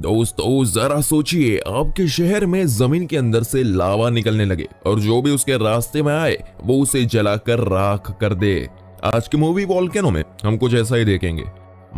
दोस्तों जरा सोचिए, आपके शहर में जमीन के अंदर से लावा निकलने लगे और जो भी उसके रास्ते में आए वो उसे जलाकर राख कर दे। आज की मूवी वॉल्केनो में हम कुछ ऐसा ही देखेंगे।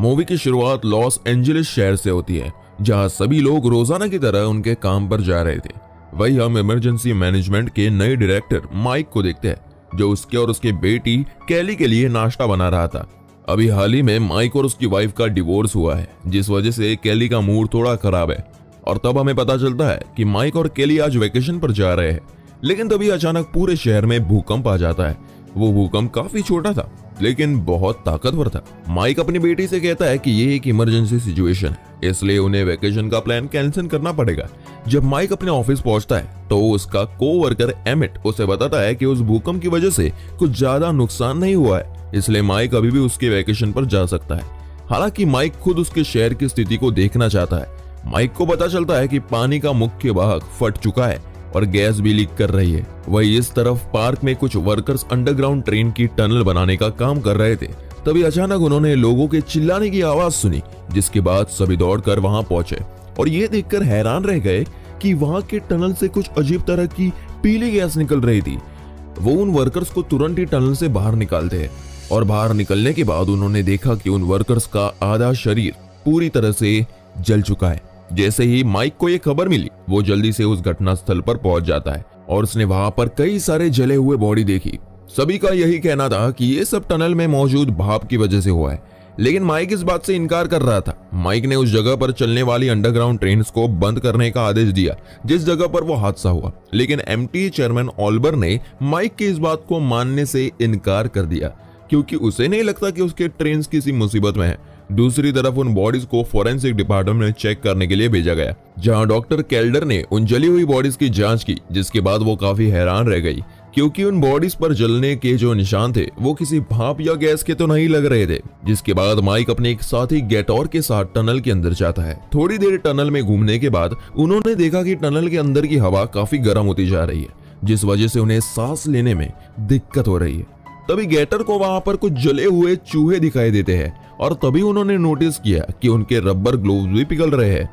मूवी की शुरुआत लॉस एंजलिस शहर से होती है, जहां सभी लोग रोजाना की तरह उनके काम पर जा रहे थे। वही हम इमरजेंसी मैनेजमेंट के नए डायरेक्टर माइक को देखते हैं, जो उसके और उसकी बेटी कैली के लिए नाश्ता बना रहा था। अभी हाल ही में माइक और उसकी वाइफ का डिवोर्स हुआ है, जिस वजह से कैली का मूड थोड़ा खराब है। और तब हमें पता चलता है कि माइक और कैली आज वेकेशन पर जा रहे हैं, लेकिन तभी अचानक पूरे शहर में भूकंप आ जाता है। वो भूकंप काफी छोटा था लेकिन बहुत ताकतवर था। माइक अपनी बेटी से कहता है कि ये एक इमरजेंसी सिचुएशन है, इसलिए उन्हें वेकेशन का प्लान कैंसिल करना पड़ेगा। जब माइक अपने ऑफिस पहुंचता है तो उसका कोवर्कर एमिट उसे बताता है कि उस भूकंप की वजह से कुछ ज्यादा नुकसान नहीं हुआ है, इसलिए माइक अभी भी उसके वेकेशन पर जा सकता है। हालांकि माइक खुद उसके शहर की स्थिति को देखना चाहता है। माइक को पता चलता है कि पानी का मुख्य भाग फट चुका है और गैस भी लीक कर रही है। वही इस तरफ पार्क में कुछ वर्कर्स अंडरग्राउंड ट्रेन की टनल बनाने का काम कर रहे थे। तभी अचानक उन्होंने लोगों के चिल्लाने की आवाज सुनी, जिसके बाद सभी दौड़कर वहां पहुंचे और ये देखकर हैरान रह गए कि वहां के टनल से कुछ अजीब तरह की पीली गैस निकल रही थी। वो उन वर्कर्स को तुरंत ही टनल से बाहर निकालते हैं और बाहर निकलने के बाद उन्होंने देखा कि उन वर्कर्स का आधा शरीर पूरी तरह से जल चुका है। जैसे ही माइक को यह खबर मिली, वो जल्दी से उस घटनास्थल पर पहुंच जाता है और उसने वहां पर कई सारे जले हुए बॉडी देखी। सभी का यही कहना था कि ये सब टनल में मौजूद भाप की वजह से हुआ है, लेकिन माइक इस बात से इनकार कर रहा था। माइक ने उस जगह पर चलने वाली अंडरग्राउंड ट्रेन को बंद करने का आदेश दिया, जिस जगह पर वो हादसा हुआ, लेकिन एमटी चेयरमैन ओल्बर ने माइक की इस बात को मानने से इनकार कर दिया, क्योंकि उसे नहीं लगता कि उसके ट्रेन किसी मुसीबत में है। दूसरी तरफ उन बॉडीज को फोरेंसिक डिपार्टमेंट में चेक करने के लिए भेजा गया, जहां डॉक्टर कैल्डर ने उन जली हुई बॉडीज की जांच की, जिसके बाद वो काफी हैरान रह गई, क्योंकि उन बॉडीज पर जलने के जो निशान थे वो किसी भाप या गैस के तो नहीं लग रहे थे। जिसके बाद माइक अपने एक साथी गेटोर के साथ टनल के अंदर जाता है। थोड़ी देर टनल में घूमने के बाद उन्होंने देखा कि टनल के अंदर की हवा काफी गर्म होती जा रही है, जिस वजह से उन्हें सांस लेने में दिक्कत हो रही है। तभी गेटर को वहां पर कुछ जले हुए चूहे दिखाई देते हैं और तभी उन्होंने नोटिस किया कि उनके रबर ग्लोव्स भी पिघल रहे हैं।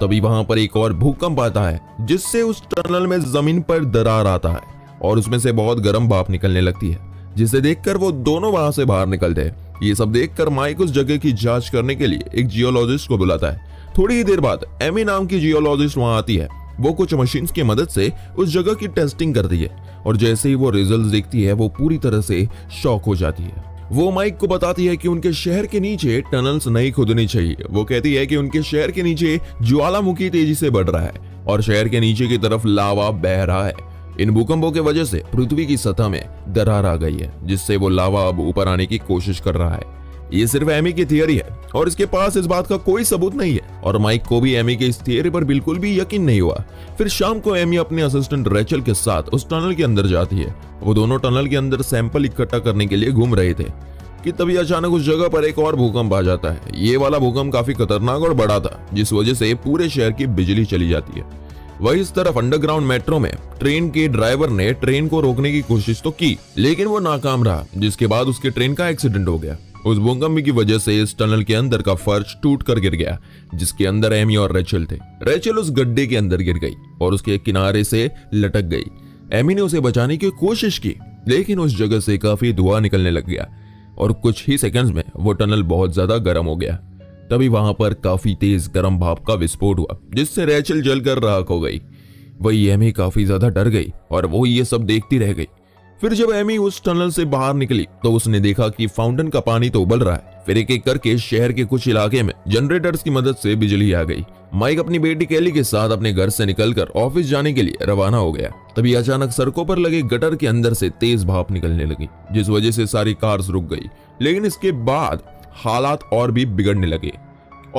तभी वहां पर एक और भूकंप आता है, जिससे उस टनल में जमीन पर दरार आता है और उसमें से बहुत गर्म भाप निकलने लगती है, जिसे देखकर वो दोनों वहां से बाहर निकलते हैं। ये सब देखकर माइक उस जगह की जांच करने के लिए एक जियोलॉजिस्ट को बुलाता है। थोड़ी ही देर बाद एमी नाम की जियोलॉजिस्ट वहां आती है। वो कुछ मशीन्स की मदद से उस जगह की टेस्टिंग करती है और जैसे ही वो रिजल्ट्स देखती है वो पूरी तरह से शॉक हो जाती है। वो माइक को बताती है कि उनके शहर के नीचे टनल्स नहीं खोदनी चाहिए। वो कहती है कि उनके शहर के नीचे ज्वालामुखी तेजी से बढ़ रहा है और शहर के नीचे की तरफ लावा बह रहा है। इन भूकंपों की वजह से पृथ्वी की सतह में दरार आ गई है, जिससे वो लावा अब ऊपर आने की कोशिश कर रहा है। ये सिर्फ एमी की थियरी है और इसके पास इस बात का कोई सबूत नहीं है और माइक को भी एमी के इस थियरी पर बिल्कुल भी यकीन नहीं हुआ। फिर शाम को एमी अपने असिस्टेंट रेचल के साथ उस टनल के अंदर जाती है। वो दोनों टनल के अंदर सैंपल इकट्ठा करने के लिए घूम रहे थे कि तभी अचानक उस जगह पर एक और भूकंप आ जाता है। ये वाला भूकंप काफी खतरनाक और बड़ा था, जिस वजह से पूरे शहर की बिजली चली जाती है। वही इस तरफ अंडरग्राउंड मेट्रो में ट्रेन के ड्राइवर ने ट्रेन को रोकने की कोशिश तो की, लेकिन वो नाकाम रहा, जिसके बाद उसके ट्रेन का एक्सीडेंट हो गया। उस भूकंप की वजह से इस टनल के अंदर का फर्श टूट कर गिर गया, जिसके अंदर एमी और रेचल थे। रेचल उस गड्ढे के अंदर गिर गई और उसके किनारे से लटक गई। एमी ने उसे बचाने की कोशिश की, लेकिन उस जगह से काफी धुआं निकलने लग गया और कुछ ही सेकंड्स में वो टनल बहुत ज्यादा गर्म हो गया। तभी वहां पर काफी तेज गर्म भाप का विस्फोट हुआ, जिससे रेचल जलकर राख हो गई। वही एमी काफी ज्यादा डर गई और वो ये सब देखती रह गई। फिर जब एमी उस टनल से बाहर निकली तो उसने देखा कि फाउंटेन का पानी तो उबल रहा है। फिर एक-एक करके शहर के कुछ इलाके में जनरेटर्स की मदद से बिजली आ गई। माइक अपनी बेटी कैली के साथ अपने घर से निकलकर ऑफिस जाने के लिए रवाना हो गया। तभी अचानक सड़कों पर लगे गटर के अंदर से तेज भाप निकलने लगी, जिस वजह से सारी कार्स रुक गई। लेकिन इसके बाद हालात और भी बिगड़ने लगे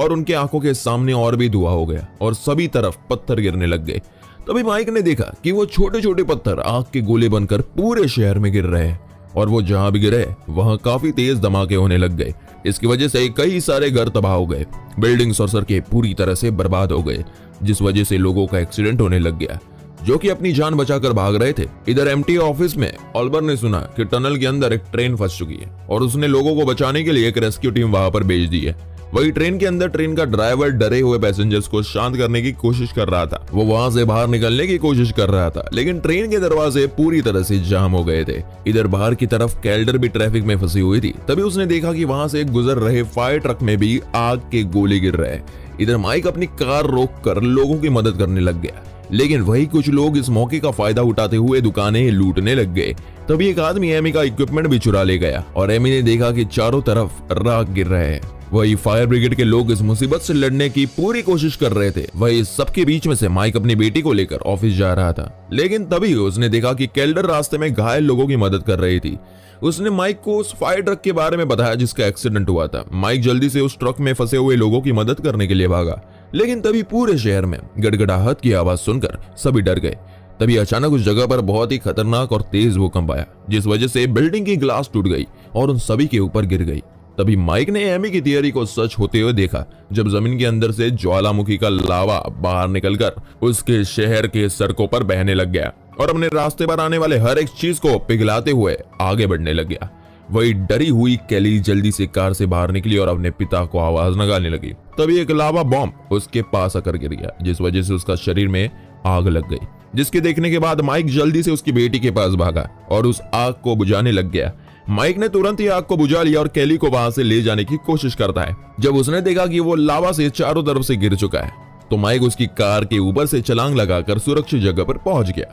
और उनके आंखों के सामने और भी धुआं हो गया और सभी तरफ पत्थर गिरने लग गए। तभी माइक ने देखा कि वो छोटे छोटे पत्थर आग के गोले बनकर पूरे शहर में गिर रहे हैं और वो जहां भी गिरे वहां काफी तेज धमाके होने लग गए। इसकी वजह से कई सारे घर तबाह हो गए, बिल्डिंग्स और सड़कें पूरी तरह से बर्बाद हो गए, जिस वजह से लोगों का एक्सीडेंट होने लग गया, जो कि अपनी जान बचाकर भाग रहे थे। इधर एमटी ऑफिस में ऑल्बर ने सुना कि टनल के अंदर एक ट्रेन फंस चुकी है और उसने लोगों को बचाने के लिए एक रेस्क्यू टीम वहां पर भेज दी है। वही ट्रेन के अंदर ट्रेन का ड्राइवर डरे हुए पैसेंजर्स को शांत करने की कोशिश कर रहा था, वो वहां से बाहर निकलने की कोशिश कर रहा था, लेकिन ट्रेन के दरवाजे पूरी तरह से जाम हो गए थे। इधर बाहर की तरफ कैल्डर भी ट्रैफिक में फंसी हुई थी, तभी उसने देखा कि वहां से गुजर रहे फायर ट्रक में भी आग के गोले गिर रहे। इधर माइक अपनी कार रोककर लोगों की मदद करने लग गया, लेकिन वही कुछ लोग इस मौके का फायदा उठाते हुए दुकानें लूटने लग गए। तभी एक आदमी एमी का इक्विपमेंट भी चुरा ले गया और एमी ने देखा कि चारों तरफ राख गिर रहे हैं। वही फायर ब्रिगेड के लोग इस मुसीबत से लड़ने की पूरी कोशिश कर रहे थे। वही सबके बीच में से माइक अपनी बेटी को लेकर ऑफिस जा रहा था, लेकिन तभी उसने देखा कि कैल्डर रास्ते में घायल लोगों की मदद कर रही थी। उसने माइक को उस फायर ट्रक के बारे में बताया जिसका एक्सीडेंट हुआ था। माइक जल्दी से उस ट्रक में फंसे हुए लोगों की मदद करने के लिए भागा, लेकिन तभी पूरे शहर में गड़गड़ाहट की आवाज सुनकर सभी डर गए। तभी अचानक उस जगह पर बहुत ही खतरनाक और तेज भूकंप आया, जिस वजह से बिल्डिंग की ग्लास टूट गई और उन सभी के ऊपर गिर गई। तभी माइक ने एमी की थियरी को सच होते हुए देखा, जब जमीन के अंदर से ज्वालामुखी का लावा बाहर निकलकर उसके शहर के सड़कों पर बहने लग गया और अपने रास्ते पर आने वाले हर एक चीज को पिघलाते हुए आगे बढ़ने लग गया। वही डरी हुई कैली जल्दी से कार से बाहर निकली और अपने पिता को आवाज लगाने लगी। तभी एक लावा बॉम्ब उसके पास आकर गिर गया, जिस वजह से उसका शरीर में आग लग गई, जिसके देखने के बाद माइक जल्दी से उसकी बेटी के पास भागा और उस आग को बुझाने लग गया। माइक ने तुरंत ही आग को बुझा लिया और कैली को वहां से ले जाने की कोशिश करता है। जब उसने देखा कि वो लावा से चारों तरफ से गिर चुका है, तो माइक उसकी कार के ऊपर से छलांग लगाकर सुरक्षित जगह पर पहुंच गया,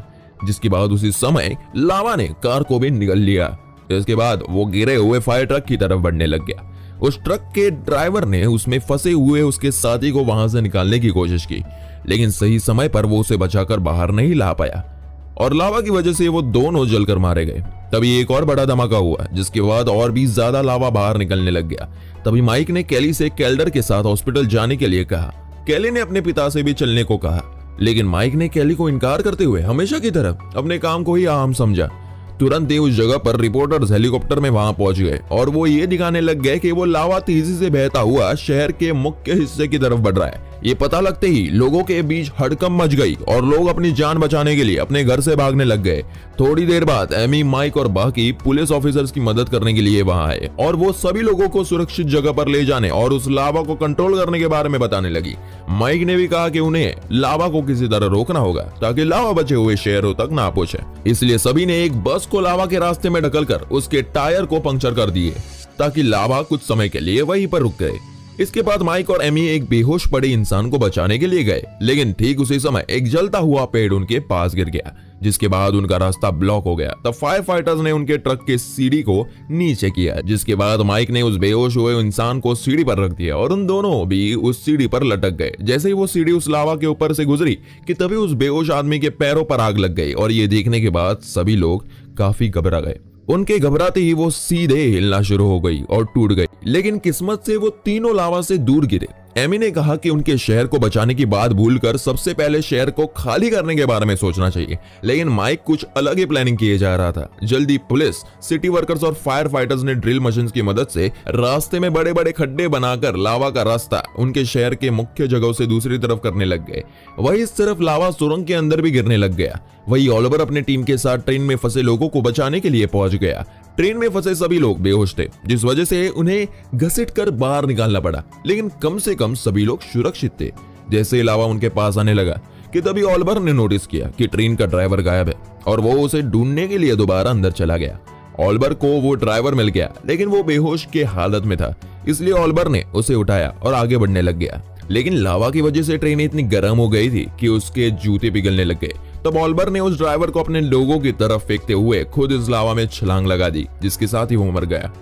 जिसके बाद उसी समय लावा ने कार को भी निगल लिया। इसके बाद वो गिरे हुए फायर ट्रक की तरफ बढ़ने लग गया। उस ट्रक के ड्राइवर ने उसमें फंसे हुए उसके साथी को वहां से निकालने की कोशिश की, लेकिन सही समय पर वो उसे बचाकर बाहर नहीं ला पाया और लावा की वजह से वो दोनों जलकर मारे गए। तभी एक और बड़ा धमाका हुआ, जिसके बाद और भी ज्यादा लावा बाहर निकलने लग गया। तभी माइक ने कैली से कैल्डर के साथ हॉस्पिटल जाने के लिए कहा। कैली ने अपने पिता से भी चलने को कहा, लेकिन माइक ने कैली को इनकार करते हुए हमेशा की तरह अपने काम को ही आम समझा। तुरंत ही उस जगह पर रिपोर्टर्स हेलीकॉप्टर में वहां पहुंच गए और वो ये दिखाने लग गए कि वो लावा तेजी से बहता हुआ शहर के मुख्य हिस्से की तरफ बढ़ रहा है। ये पता लगते ही लोगों के बीच हड़कंप मच गई और लोग अपनी जान बचाने के लिए अपने घर से भागने लग गए। थोड़ी देर बाद एमी, माइक और बाकी पुलिस ऑफिसर्स की मदद करने के लिए वहां आए और वो सभी लोगों को सुरक्षित जगह पर ले जाने और उस लावा को कंट्रोल करने के बारे में बताने लगी। माइक ने भी कहा कि उन्हें लावा को किसी तरह रोकना होगा ताकि लावा बचे हुए शहरों तक ना पहुंचे। इसलिए सभी ने एक बस को लावा के रास्ते में ढकलकर उसके टायर को पंक्चर कर दिए ताकि लावा कुछ समय के लिए वहीं पर रुक गए। इसके बाद माइक और एमी एक बेहोश पड़े इंसान को बचाने के लिए गए, लेकिन ठीक उसी समय एक जलता हुआ पेड़ उनके पास गिर गया, जिसके बाद उनका रास्ता ब्लॉक हो गया। तब फायर फाइटर्स ने उनके ट्रक के सीढ़ी को नीचे किया, जिसके बाद माइक ने उस बेहोश हुए इंसान को सीढ़ी पर रख दिया और उन दोनों भी उस सीढ़ी पर लटक गए। जैसे ही वो सीढ़ी उस लावा के ऊपर से गुजरी कि तभी उस बेहोश आदमी के पैरों पर आग लग गई और ये देखने के बाद सभी लोग काफी घबरा गए। उनके घबराते ही वो सीधे हिलना शुरू हो गई और टूट गई, लेकिन किस्मत से वो तीनों लावा से दूर गिरे। एमी ने कहा कि उनके शहर को बचाने की बात भूलकर सबसे पहले शहर को खाली करने के बारे में सोचना चाहिए, लेकिन माइक कुछ अलग ही प्लानिंग किए जा रहा था। जल्दी पुलिस, सिटी वर्कर्स और फायर फाइटर्स ने ड्रिल मशीन्स की मदद से रास्ते में बड़े बड़े खड्डे बनाकर लावा का रास्ता उनके शहर के मुख्य जगहों से दूसरी तरफ करने लग गए। वही इस तरफ लावा सुरंग के अंदर भी गिरने लग गया। वही ओल्बर अपने टीम के साथ ट्रेन में फंसे लोगों को बचाने के लिए पहुंच गया। ट्रेन में फंसे सभी लोग बेहोश थे, जिस वजह से उन्हें घसीटकर बाहर निकालना पड़ा, लेकिन कम से कम सभी लोग सुरक्षित थे। जैसे ही लावा उनके पास आने लगा कि तभी ऑल्बर ने नोटिस किया कि ट्रेन का ड्राइवर गायब है और वो उसे ढूंढने के लिए दोबारा अंदर चला गया। ऑल्बर को वो ड्राइवर मिल गया, लेकिन वो बेहोश के हालत में था, इसलिए ऑल्बर ने उसे उठाया और आगे बढ़ने लग गया। लेकिन लावा की वजह से ट्रेन इतनी गर्म हो गई थी कि उसके जूते पिघलने लग गए। तब ऑल्बर ने उस ड्राइवर को अपने लोगों की तरफ फेंकते हुए खुद इस लावा में छलांग लगा दी, जिसके साथ ही वो मर गया।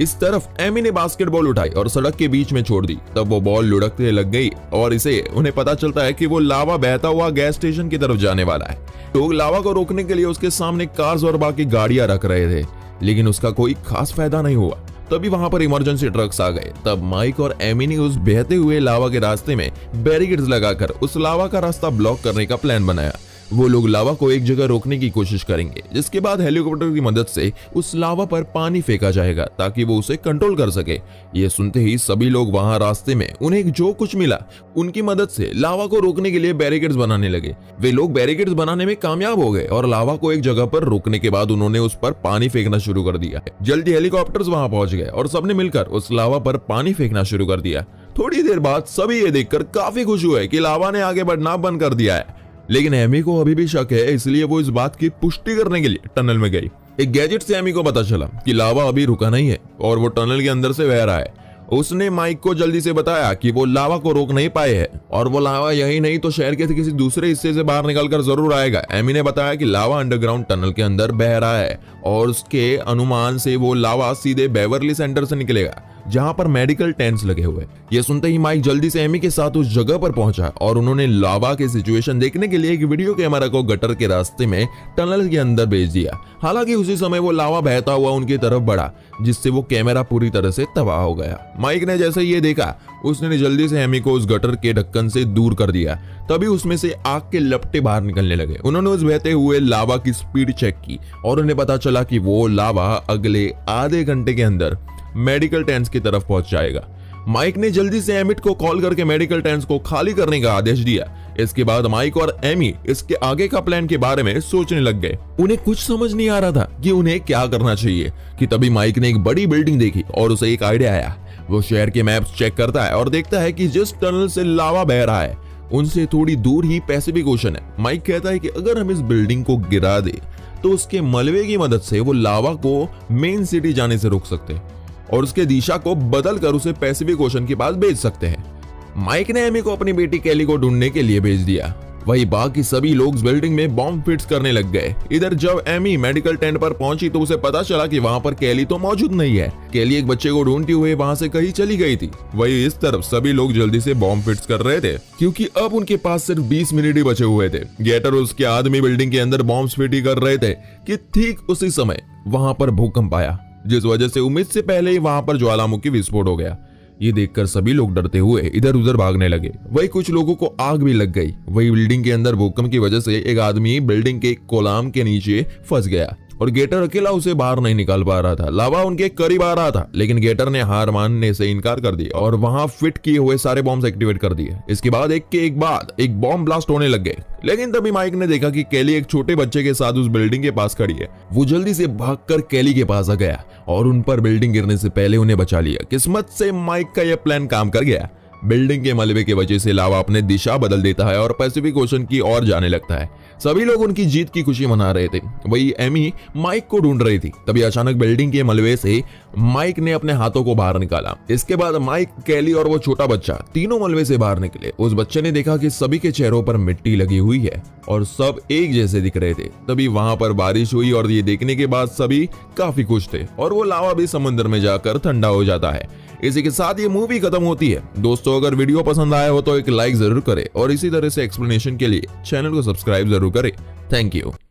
इस तरफ एमी ने बास्केटबॉल उठाई और सड़क के बीच में छोड़ दी। तब वो बॉल लुढ़कते लग गई और इसे उन्हें पता चलता है कि वो लावा बहता हुआ गैस स्टेशन की तरफ जाने वाला है। लोग लावा को रोकने के लिए उसके सामने कार्स और बाकी गाड़ियां रख रहे थे, लेकिन उसका कोई खास फायदा नहीं हुआ। तभी वहां पर इमरजेंसी ट्रक्स आ गए। तब माइक और एमी ने उस बहते हुए लावा के रास्ते में बैरिकेड्स लगाकर उस लावा का रास्ता ब्लॉक करने का प्लान बनाया। वो लोग लावा को एक जगह रोकने की कोशिश करेंगे, जिसके बाद हेलीकॉप्टर की मदद से उस लावा पर पानी फेंका जाएगा ताकि वो उसे कंट्रोल कर सके। ये सुनते ही सभी लोग वहां रास्ते में उन्हें जो कुछ मिला उनकी मदद से लावा को रोकने के लिए बैरिकेड्स बनाने लगे। वे लोग बैरिकेड्स बनाने में कामयाब हो गए और लावा को एक जगह पर रोकने के बाद उन्होंने उस पर पानी फेंकना शुरू कर दिया। जल्दी हेलीकॉप्टर्स वहां पहुंच गए और सबने मिलकर उस लावा पर पानी फेंकना शुरू कर दिया। थोड़ी देर बाद सभी ये देखकर काफी खुश हुए कि लावा ने आगे बढ़ना बंद कर दिया है, लेकिन एमी को अभी भी शक है, इसलिए वो इस बात की पुष्टि करने के लिए टनल में गई। एक गैजेट से एमी को पता चला कि लावा अभी रुका नहीं है और वो टनल के अंदर से बह रहा है। उसने माइक को जल्दी से बताया कि वो लावा को रोक नहीं पाए हैं और वो लावा यही नहीं तो शहर के किसी दूसरे हिस्से से बाहर निकलकर जरूर आएगा। एमी ने बताया कि लावा अंडरग्राउंड टनल के अंदर बह रहा है और उसके अनुमान से वो लावा सीधे बेवर्ली सेंटर से निकलेगा जहां पर मेडिकल टेंट्स लगे हुए। ये सुनते ही माइक जल्दी से एमी के साथ उस जगह पर पहुंचा और उन्होंने लावा के सिचुएशन देखने के लिए एक वीडियो कैमरा को गटर के रास्ते में टनल के अंदर भेज दिया। हालांकि उसी समय वो लावा बहता हुआ उनकी तरफ बढ़ा, जिससे वो कैमरा पूरी तरह से तबाह हो गया। माइक ने जैसे ये देखा, उसने जल्दी से एमी को उस गटर के ढक्कन से दूर कर दिया। तभी उसमें से आग के लपटे बाहर निकलने लगे। उन्होंने उस बहते हुए लावा की स्पीड चेक की और उन्हें पता चला कि वो लावा अगले आधे घंटे के अंदर मेडिकल टेंट्स की तरफ पहुंच जाएगा। माइक ने जल्दी से एमिट को कॉल करके मेडिकल टेंट्स को खाली करने का आदेश दिया। इसके बाद माइक और एमी इसके आगे का प्लान के बारे में सोचने लग गए। उन्हें कुछ समझ नहीं आ रहा था कि उन्हें क्या करना चाहिए कि तभी माइक ने एक बड़ी बिल्डिंग देखी और उसे एक आइडिया आया। वो शहर के मैप्स चेक करता है और देखता है कि जिस टनल से लावा बह रहा है उनसे थोड़ी दूर ही पैसिफिक ओशन है। माइक कहता है कि अगर हम इस बिल्डिंग को गिरा दे तो उसके मलबे की मदद से वो लावा को मेन सिटी जाने से रोक सकते हैं और उसके दिशा को बदल कर उसे पैसिफिक ओशन के पास भेज सकते हैं। माइक ने एमी को अपनी बेटी कैली को ढूंढने के लिए भेज दिया। वहीं बाकी सभी लोग बिल्डिंग में बॉम्ब फिट्स करने लग गए। इधर जब एमी मेडिकल टेंट पर पहुंची तो उसे पता चला कि वहां पर कैली तो मौजूद नहीं है। कैली एक बच्चे को ढूंढते हुए वहां से कहीं चली गई थी। वहीं इस तरफ सभी लोग जल्दी से बॉम्ब फिट्स कर रहे थे क्योंकि अब उनके पास सिर्फ 20 मिनट ही बचे हुए थे। गेटर उसके आदमी बिल्डिंग के अंदर बॉम्ब फिट ही कर रहे थे कि ठीक उसी समय वहां पर भूकंप आया, जिस वजह से उम्मीद से पहले ही वहां पर ज्वालामुखी विस्फोट हो गया। ये देखकर सभी लोग डरते हुए इधर उधर भागने लगे। वही कुछ लोगों को आग भी लग गई। वही बिल्डिंग के अंदर भूकंप की वजह से एक आदमी बिल्डिंग के कोलाम के नीचे फंस गया और गेटर अकेला उसे बाहर नहीं निकाल पा रहा था। लावा उनके करीब आ रहा था, लेकिन गेटर ने हार मानने से इनकार कर दिया और वहां फिट किए हुए सारे बॉम्ब्स एक्टिवेट कर दिए। इसके बाद एक के एक बाद एक बॉम्ब ब्लास्ट होने लग गए, लेकिन तभी माइक ने देखा कि कैली एक छोटे बच्चे के साथ उस बिल्डिंग के पास खड़ी है। वो जल्दी से भागकर कैली के पास आ गया और उन पर बिल्डिंग गिरने से पहले उन्हें बचा लिया। किस्मत से माइक का यह प्लान काम कर गया। बिल्डिंग के मलबे की वजह से लावा अपने दिशा बदल देता है और पैसिफिक ओशन की ओर जाने लगता है। सभी लोग उनकी जीत की खुशी मना रहे थे। वही एमी माइक को ढूंढ रही थी। तभी अचानक बिल्डिंग के मलबे से माइक ने अपने हाथों को बाहर निकाला। इसके बाद माइक, कैली और वो छोटा बच्चा तीनों मलबे से बाहर निकले। उस बच्चे ने देखा कि सभी के चेहरों पर मिट्टी लगी हुई है और सब एक जैसे दिख रहे थे। तभी वहां पर बारिश हुई और ये देखने के बाद सभी काफी खुश थे और वो लावा भी समुद्र में जाकर ठंडा हो जाता है। इसी के साथ ये मूवी खत्म होती है। दोस्तों, अगर वीडियो पसंद आया हो तो एक लाइक जरूर करें और इसी तरह से एक्सप्लेनेशन के लिए चैनल को सब्सक्राइब जरूर करें। Thank you.